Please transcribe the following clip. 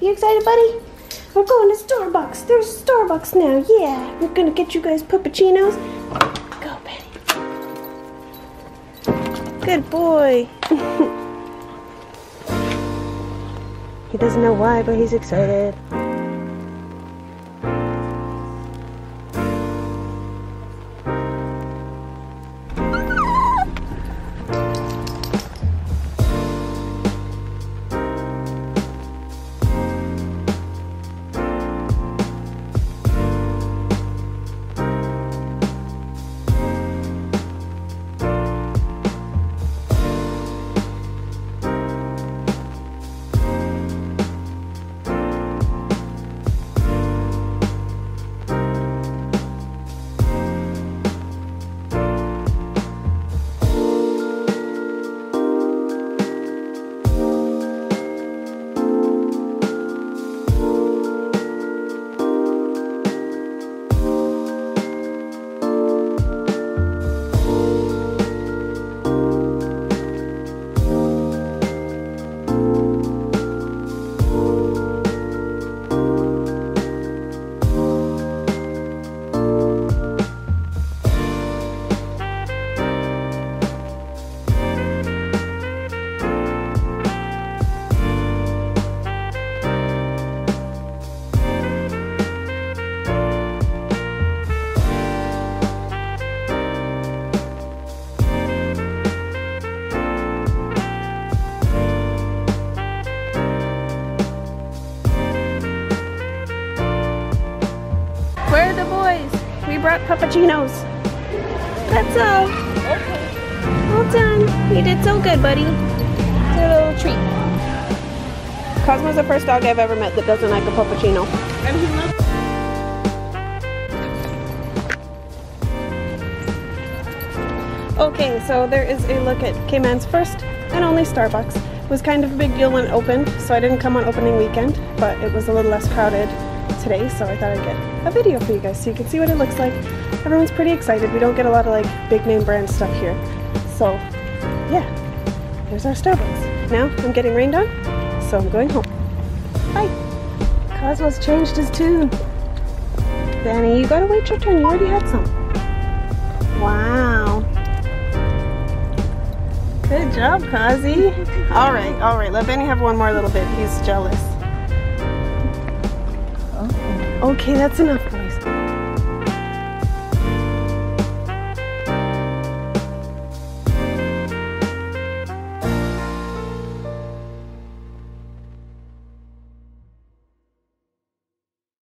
You excited, buddy? We're going to Starbucks. There's Starbucks now. Yeah, we're gonna get you guys puppuccinos. Go, Betty. Good boy. He doesn't know why, but he's excited. Puppuccinos. That's all. Okay. Well done. You did so good, buddy. It's a little treat. Cosmo's the first dog I've ever met that doesn't like a puppuccino. And he loves. Okay, so there is a look at Cayman's first and only Starbucks. It was kind of a big deal when it opened, so I didn't come on opening weekend, but it was a little less crowded today, so I thought I'd get a video for you guys so you can see what it looks like. Everyone's pretty excited. We don't get a lot of like big name brand stuff here. So yeah, there's our Starbucks. Now I'm getting rained on, so I'm going home. Hi. Cosmo's changed his tune. Benny, you gotta wait your turn. You already had some. Wow. Good job, Cozzy. All right. Let Benny have one more little bit. He's jealous. Okay, that's enough for you.